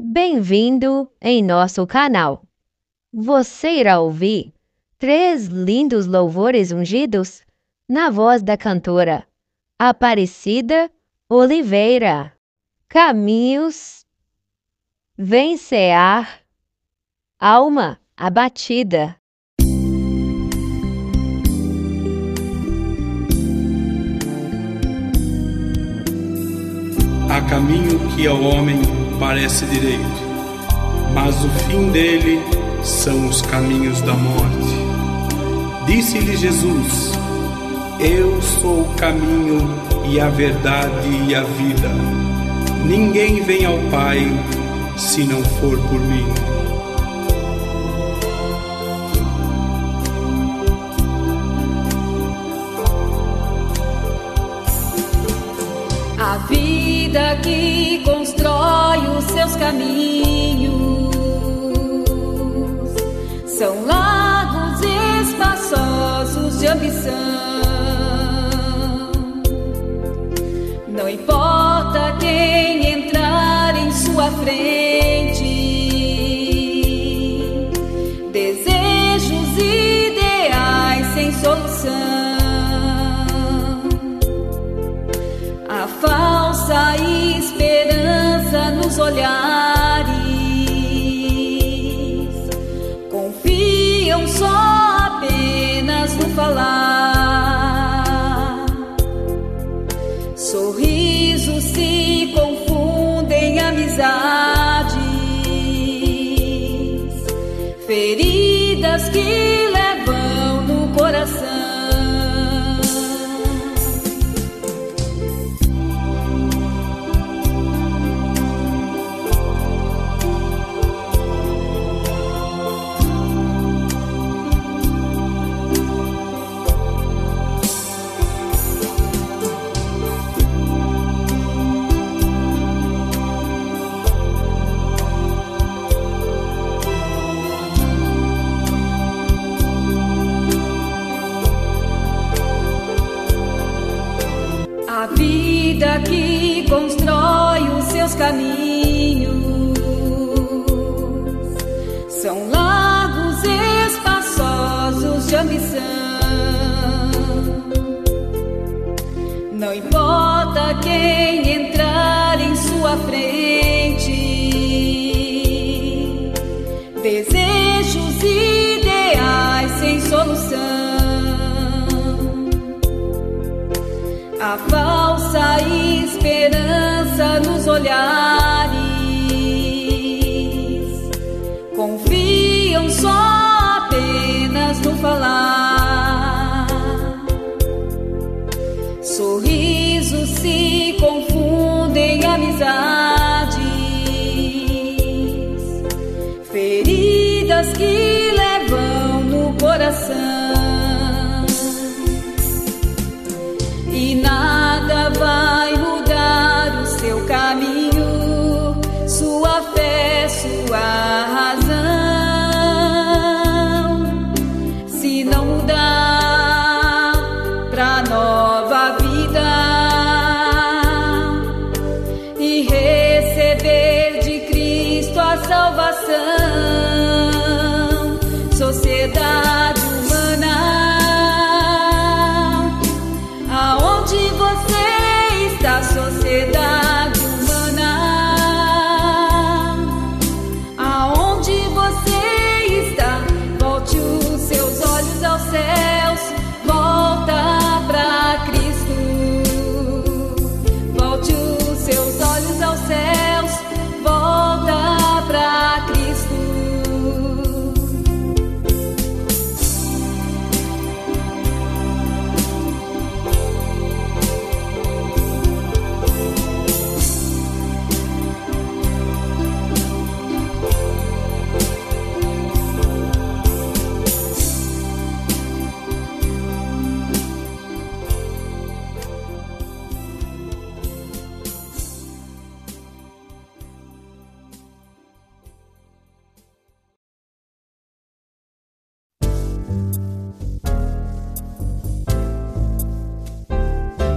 Bem-vindo em nosso canal. Você irá ouvir 3 lindos louvores ungidos na voz da cantora Aparecida Oliveira. Caminhos, Vem Cear, Alma Abatida. Há caminho que ao homem parece direito, mas o fim dele são os caminhos da morte. Disse-lhe Jesus: eu sou o caminho e a verdade e a vida. Ninguém vem ao Pai se não for por mim. A vida que constrói os seus caminhos são lagos espaçosos de ambição. Não importa quem entrar em sua frente, desejos ideais sem solução. Falsa esperança nos olhares, confiam só apenas no falar. Sorrisos se confundem em amizades, feridas que levam no coração. A vida que constrói os seus caminhos são lagos espaçosos de ambição. Não importa quem entrar em sua frente, desejos ideais sem solução. A falsa esperança nos olhares, confiam só apenas no falar. Sorrisos se confundem em amizades, feridas que levam no coração. E nada vai mudar o seu caminho, sua fé, sua razão, se não mudar pra nova vida e receber de Cristo a salvação. Sociedade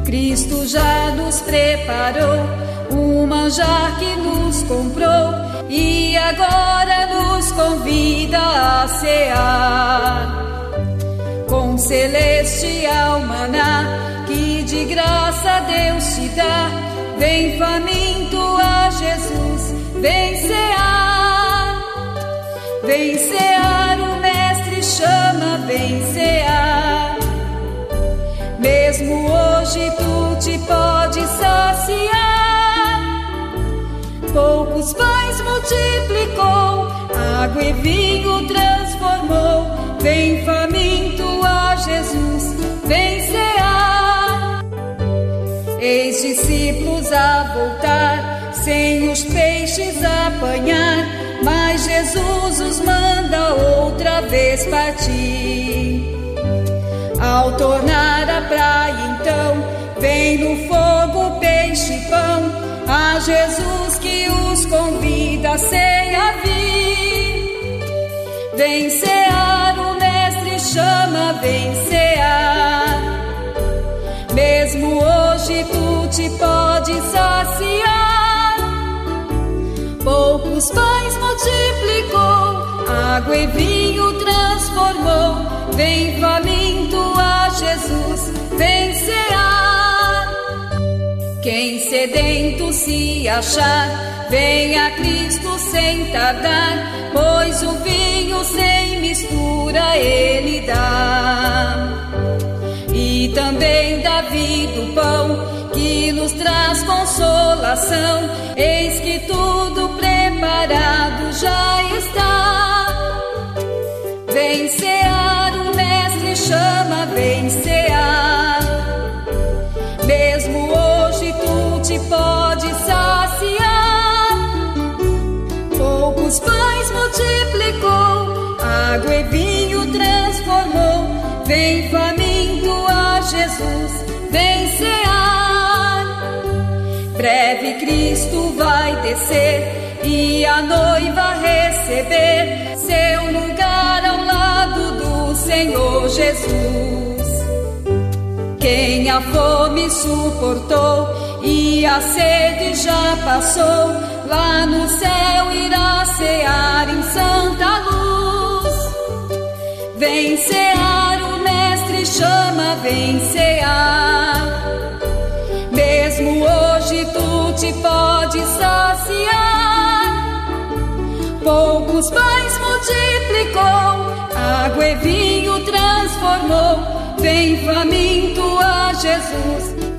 Cristo já nos preparou, um manjar que nos comprou. agora nos convida a cear com celestial maná que de graça Deus te dá. Vem faminto a Jesus, vem cear. Vem cear, o Mestre chama, vem cear. Mesmo hoje tu te podes saciar. Poucos pães multiplicou, água e vinho transformou. Vem faminto a Jesus, vem cear. Eis discípulos a voltar, sem os peixes apanhar, mas Jesus os manda outra vez partir. Ao tornar a praia então, vem no fogo peixe e pão, a Jesus que os convida a ceia vir. Vem cear, o Mestre chama, vem cear. Mesmo hoje tu te podes saciar. Poucos pães multiplicou, água e vinho transformou. Vem faminto a Jesus, vem cear. Quem sedento se achar, vem a Cristo sem tardar, pois o vinho sem mistura ele dá. E também da vida o pão que nos traz consolação, eis que tudo preparado já está. Vem cear, o Mestre chama, vem cear. Mesmo hoje tu te podes saciar. Poucos pães multiplicou, água e vinho transformou. Vem faminto a Jesus, vem cear. Breve Cristo vai descer e a noiva receber seu lugar ao lado do Senhor Jesus. Quem a fome suportou e a sede já passou, lá no céu irá cear em santa luz. Vem cear, o Mestre chama, vem cear. Mesmo hoje tu te podes saciar. Poucos pães multiplicou, água e vinho transformou. Vem faminto a Jesus.